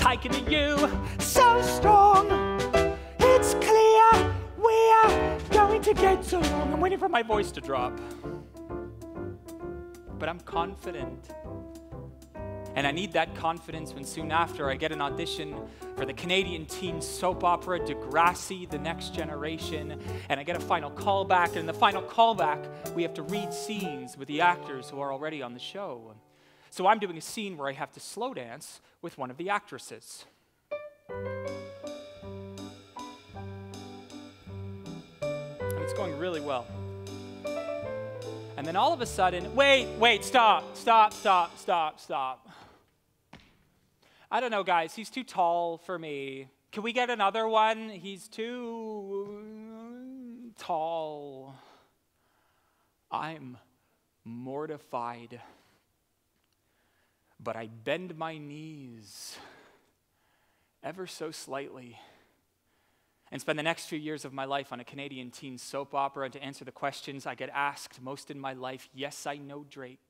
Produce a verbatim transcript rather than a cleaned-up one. taken to you. So strong, it's clear we're going to get so long. I'm waiting for my voice to drop. But I'm confident. And I need that confidence when soon after I get an audition for the Canadian teen soap opera Degrassi, The Next Generation, and I get a final callback, and in the final callback, we have to read scenes with the actors who are already on the show. So I'm doing a scene where I have to slow dance with one of the actresses. And it's going really well. And then all of a sudden, wait, wait, stop, stop, stop, stop, stop. I don't know, guys, he's too tall for me. Can we get another one? He's too tall. I'm mortified. But I bend my knees ever so slightly and spend the next few years of my life on a Canadian teen soap opera. And to answer the questions I get asked most in my life, yes, I know Drake.